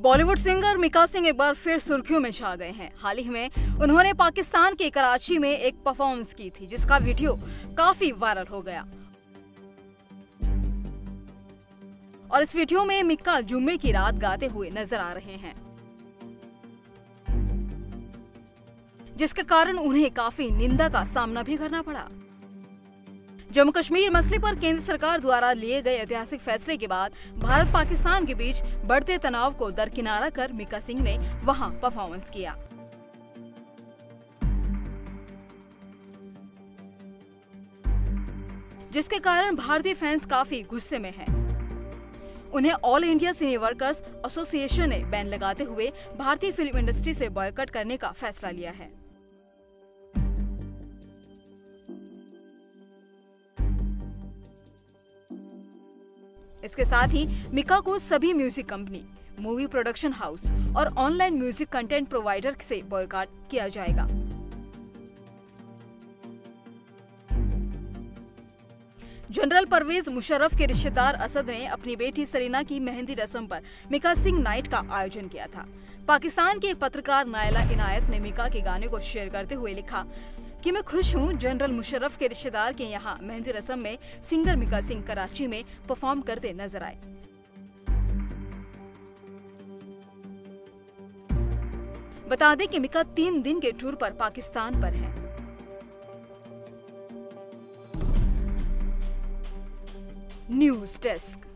Bollywood singer Mika Singh एक बार फिर सुर्खियों में छा गए हैं। हाल ही में उन्होंने पाकिस्तान के कराची में एक परफॉर्मेंस की थी जिसका वीडियो काफी वायरल हो गया और इस वीडियो में मिका जुम्मे की रात गाते हुए नजर आ रहे हैं, जिसके कारण उन्हें काफी निंदा का सामना भी करना पड़ा। जम्मू कश्मीर मसले पर केंद्र सरकार द्वारा लिए गए ऐतिहासिक फैसले के बाद भारत पाकिस्तान के बीच बढ़ते तनाव को दरकिनारा कर मिका सिंह ने वहां परफॉर्मेंस किया। जिसके कारण भारतीय फैंस काफी गुस्से में हैं। उन्हें All India Cine Workers Association ने बैन लगाते हुए भारतीय फिल्म इंडस्ट्री से बॉयकॉट करने का फैसला लिया है। इसके साथ ही मिका को सभी music company, movie production house और ऑनलाइन म्यूजिक कंटेंट प्रोवाइडर से बॉयकॉट किया जाएगा। जनरल परवेज मुशर्रफ के रिश्तेदार असद ने अपनी बेटी सरीना की मेहंदी रस्म पर मिका सिंह नाइट का आयोजन किया था। पाकिस्तान के एक पत्रकार नायला इनायत ने मिका के गाने को शेयर करते हुए लिखा कि मैं खुश हूं, जनरल मुशर्रफ के रिश्तेदार के यहां मेहंदी रस्म में सिंगर मिका सिंह कराची में परफॉर्म करते नजर आए। बता दें कि मिका 3 दिन के टूर पर पाकिस्तान पर हैं। News desk.